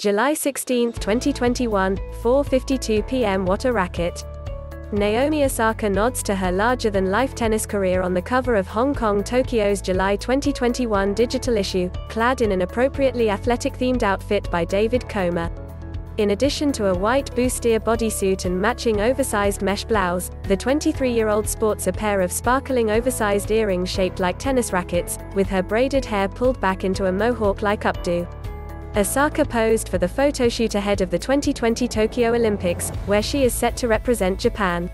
July 16, 2021, 4:52 p.m. What a racket! Naomi Osaka nods to her larger-than-life tennis career on the cover of Hong Kong Tokyo's July 2021 digital issue, clad in an appropriately athletic-themed outfit by David Koma. In addition to a white bustier bodysuit and matching oversized mesh blouse, the 23-year-old sports a pair of sparkling oversized earrings shaped like tennis rackets, with her braided hair pulled back into a mohawk-like updo. Osaka posed for the photoshoot ahead of the 2020 Tokyo Olympics, where she is set to represent Japan.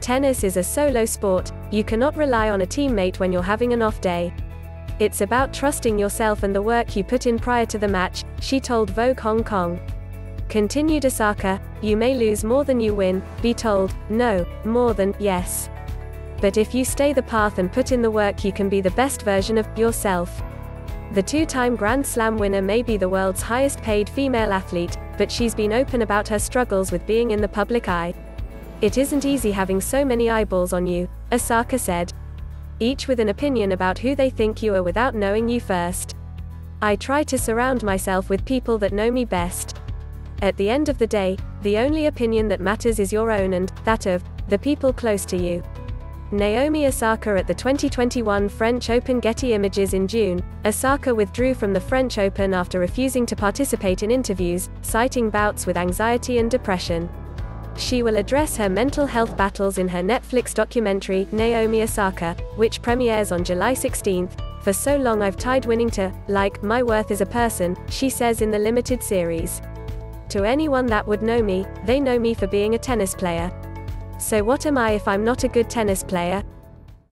Tennis is a solo sport, you cannot rely on a teammate when you're having an off day. It's about trusting yourself and the work you put in prior to the match, she told Vogue Hong Kong. Continued Osaka, you may lose more than you win, be told, no, more than, yes. But if you stay the path and put in the work you can be the best version of yourself. The two-time Grand Slam winner may be the world's highest-paid female athlete, but she's been open about her struggles with being in the public eye. It isn't easy having so many eyeballs on you, Osaka said. Each with an opinion about who they think you are without knowing you first. I try to surround myself with people that know me best. At the end of the day, the only opinion that matters is your own and that of the people close to you. Naomi Osaka at the 2021 French Open. Getty Images. In June, Osaka withdrew from the French Open after refusing to participate in interviews, citing bouts with anxiety and depression. She will address her mental health battles in her Netflix documentary, Naomi Osaka, which premieres on July 16. For so long I've tied winning to, like, my worth as a person, she says in the limited series. To anyone that would know me, they know me for being a tennis player. So what am I if I'm not a good tennis player?